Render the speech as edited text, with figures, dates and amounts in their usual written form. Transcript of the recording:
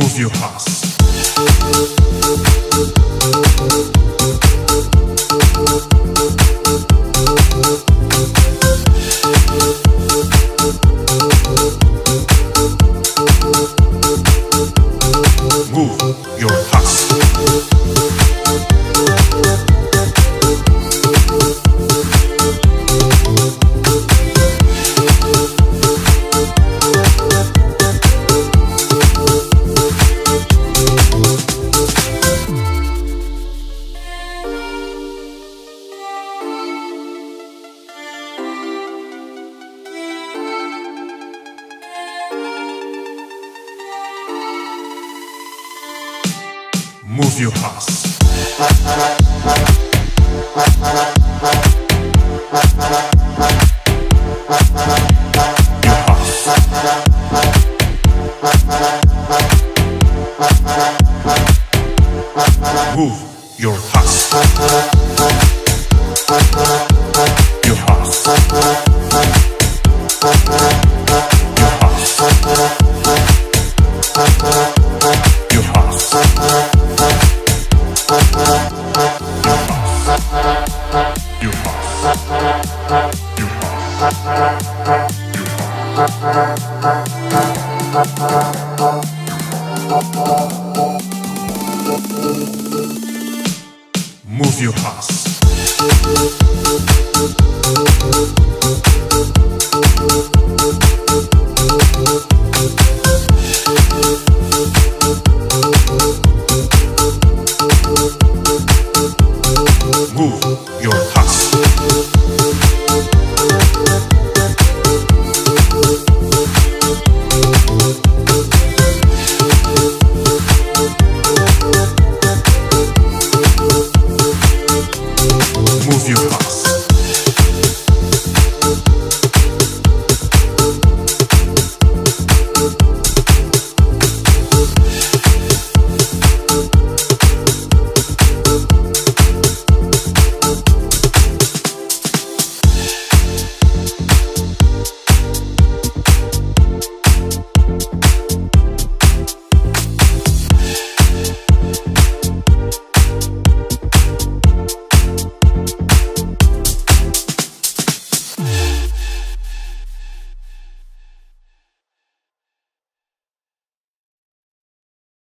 move your house. Move your house. Move your house. Move your house. Your house. Your house. Your house. Move your heart.